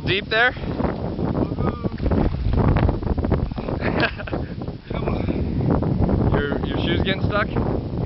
little deep there? Come on. Your shoes getting stuck?